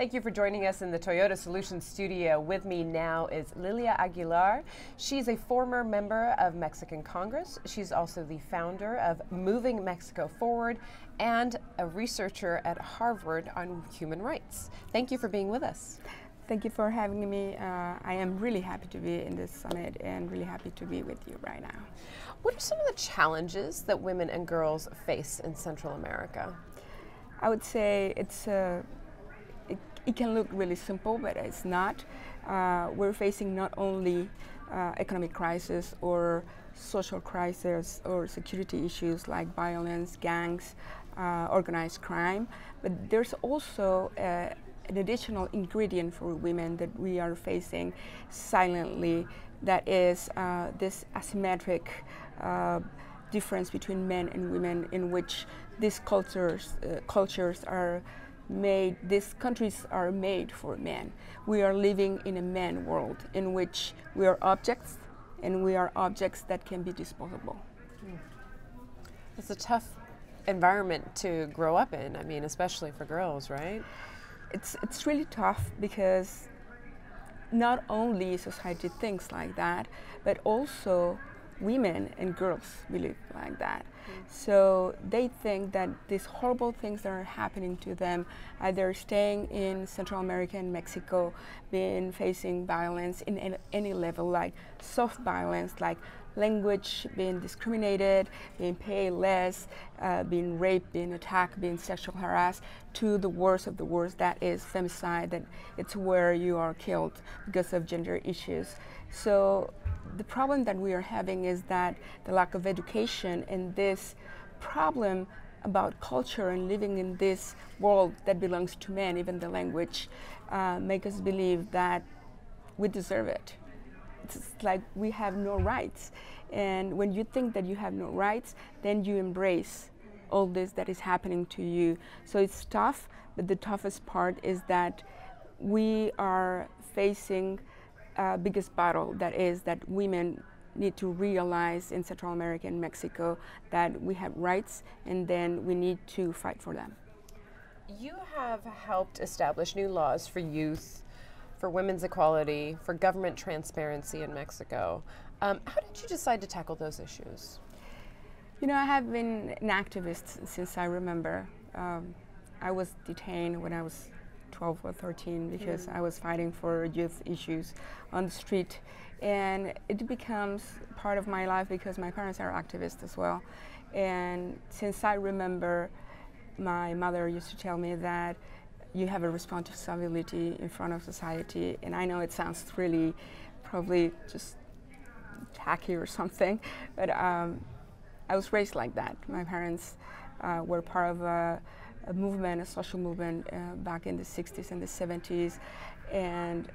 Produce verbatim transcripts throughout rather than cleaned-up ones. Thank you for joining us in the Toyota Solutions Studio. With me now is Lilia Aguilar. She's a former member of Mexican Congress. She's also the founder of Moving Mexico Forward and a researcher at Harvard on human rights. Thank you for being with us. Thank you for having me. Uh, I am really happy to be in this summit and really happy to be with you right now. What are some of the challenges that women and girls face in Central America? I would say it's uh, it, it can look really simple, but it's not. Uh, we're facing not only uh, economic crisis or social crisis or security issues like violence, gangs, uh, organized crime, but there's also uh, an additional ingredient for women that we are facing silently, that is uh, this asymmetric uh, difference between men and women, in which these cultures, uh, cultures are made, these countries are made for men. We are living in a man world in which we are objects, and we are objects that can be disposable. Mm. It's a tough environment to grow up in, I mean, especially for girls, right? It's, it's really tough because not only society thinks like that, but also women and girls believe like that. Mm-hmm. So they think that these horrible things that are happening to them, either staying in Central America and Mexico, being facing violence in any, any level, like soft violence, like language, being discriminated, being paid less, uh, being raped, being attacked, being sexual harassed, to the worst of the worst, that is femicide, that it's where you are killed because of gender issues. So the problem that we are having is that the lack of education and this problem about culture and living in this world that belongs to men, even the language, uh, make us believe that we deserve it. It's like we have no rights, and when you think that you have no rights, then you embrace all this that is happening to you. So it's tough, but the toughest part is that we are facing uh, biggest battle, that is that women need to realize in Central America and Mexico that we have rights, and then we need to fight for them. You have helped establish new laws for youth, for women's equality, for government transparency in Mexico. Um, how did you decide to tackle those issues? You know, I have been an activist since I remember. Um, I was detained when I was twelve or thirteen because mm. I was fighting for youth issues on the street. And it becomes part of my life because my parents are activists as well. And since I remember, my mother used to tell me that you have a responsibility in front of society, and I know it sounds really probably just tacky or something, but um, I was raised like that. My parents uh, were part of a, a movement, a social movement uh, back in the sixties and the seventies, and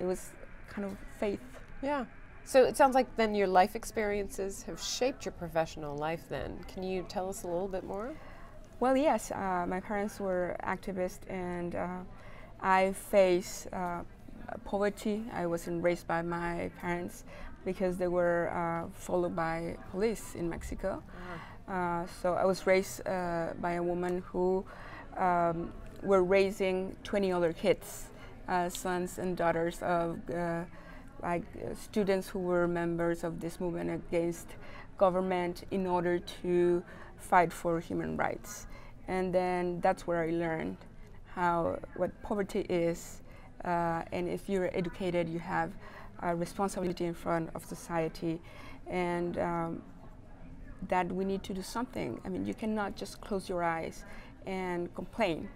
it was kind of faith. Yeah. So it sounds like then your life experiences have shaped your professional life then. Can you tell us a little bit more? Well, yes, uh, my parents were activists, and uh, I faced uh, poverty. I wasn't raised by my parents because they were uh, followed by police in Mexico. Uh-huh. uh, so I was raised uh, by a woman who um, were raising twenty other kids, uh, sons and daughters of uh, like uh, students who were members of this movement against government in order to fight for human rights. And then that's where I learned how, what poverty is, uh, and if you're educated, you have a responsibility in front of society, and um, that we need to do something. I mean, you cannot just close your eyes and complain.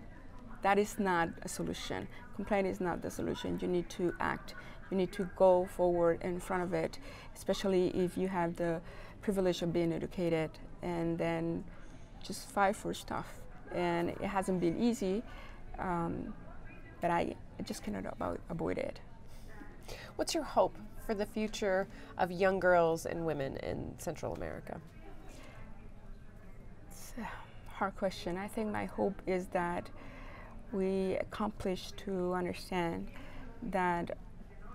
That is not a solution. Complaint is not the solution. You need to act. You need to go forward in front of it, especially if you have the privilege of being educated, and then just fight for stuff. And it hasn't been easy, um, but I, I just cannot abo- avoid it. What's your hope for the future of young girls and women in Central America? It's a hard question. I think my hope is that we accomplish to understand that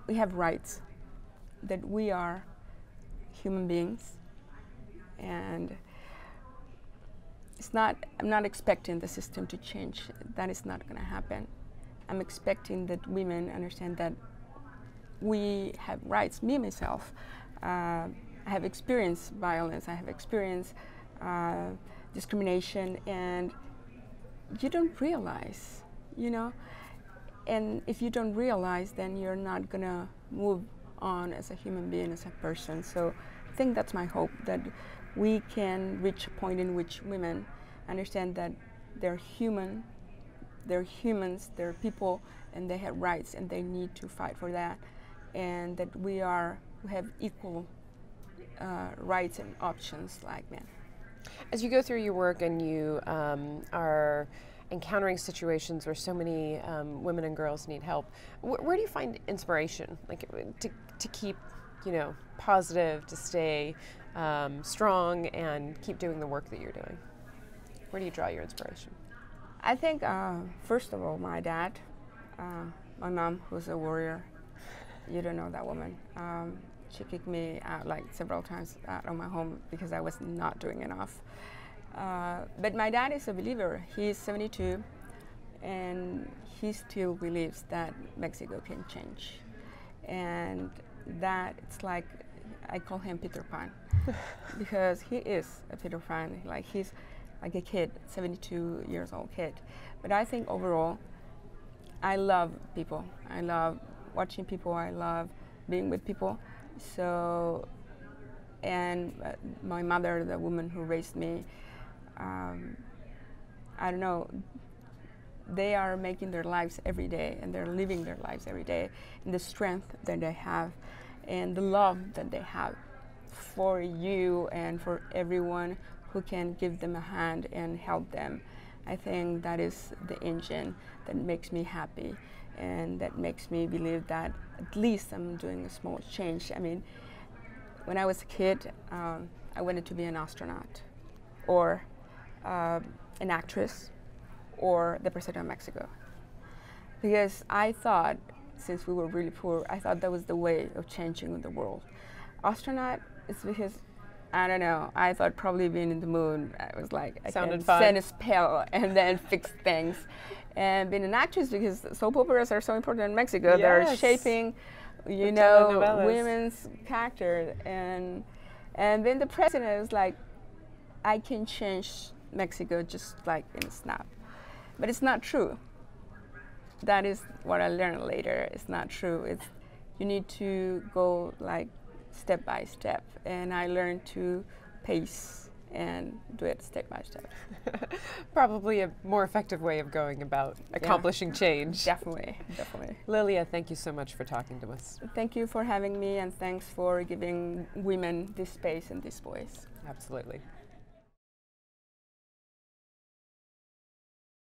we have rights, that we are human beings, and it's not, I'm not expecting the system to change. That is not going to happen. I'm expecting that women understand that we have rights. Me, myself, uh, I have experienced violence, I have experienced uh, discrimination, and you don't realize, you know? And if you don't realize, then you're not gonna move on as a human being, as a person. So I think that's my hope, that we can reach a point in which women understand that they're human, they're humans, they're people, and they have rights, and they need to fight for that, and that we are, we have equal uh, rights and options like men. As you go through your work and you um, are encountering situations where so many um, women and girls need help, wh where do you find inspiration, like to, to keep, you know, positive, to stay um, strong and keep doing the work that you're doing? Where do you draw your inspiration? I think, uh, first of all, my dad, uh, my mom, who's a warrior. You don't know that woman. Um, she kicked me out like several times out of my home because I was not doing enough. Uh, but my dad is a believer. He's seventy-two, and he still believes that Mexico can change. And that, it's like, I call him Peter Pan, because he is a Peter Pan. Like, he's like a kid, seventy-two years old kid. But I think overall, I love people. I love watching people. I love being with people. So, and uh, my mother, the woman who raised me, um, I don't know, they are making their lives every day, and they're living their lives every day, and the strength that they have, and the love that they have for you and for everyone who can give them a hand and help them. I think that is the engine that makes me happy, and that makes me believe that at least I'm doing a small change. I mean, when I was a kid, um, I wanted to be an astronaut, or uh, an actress, or the president of Mexico. Because I thought, since we were really poor, I thought that was the way of changing the world. Astronaut is because, I don't know, I thought probably being in the moon, I was like, I Sounded can fun. send a spell and then fix things. And being an actress, because soap operas are so important in Mexico, yes. They're shaping, you the know, women's character. And, and then the president, I was like, I can change Mexico just like in a snap. But it's not true. That is what I learned later. It's not true. It's, you need to go like step by step, and I learned to pace and do it step by step. Probably a more effective way of going about accomplishing yeah. change. Definitely, definitely. Lilia, thank you so much for talking to us. Thank you for having me, and thanks for giving women this space and this voice. Absolutely.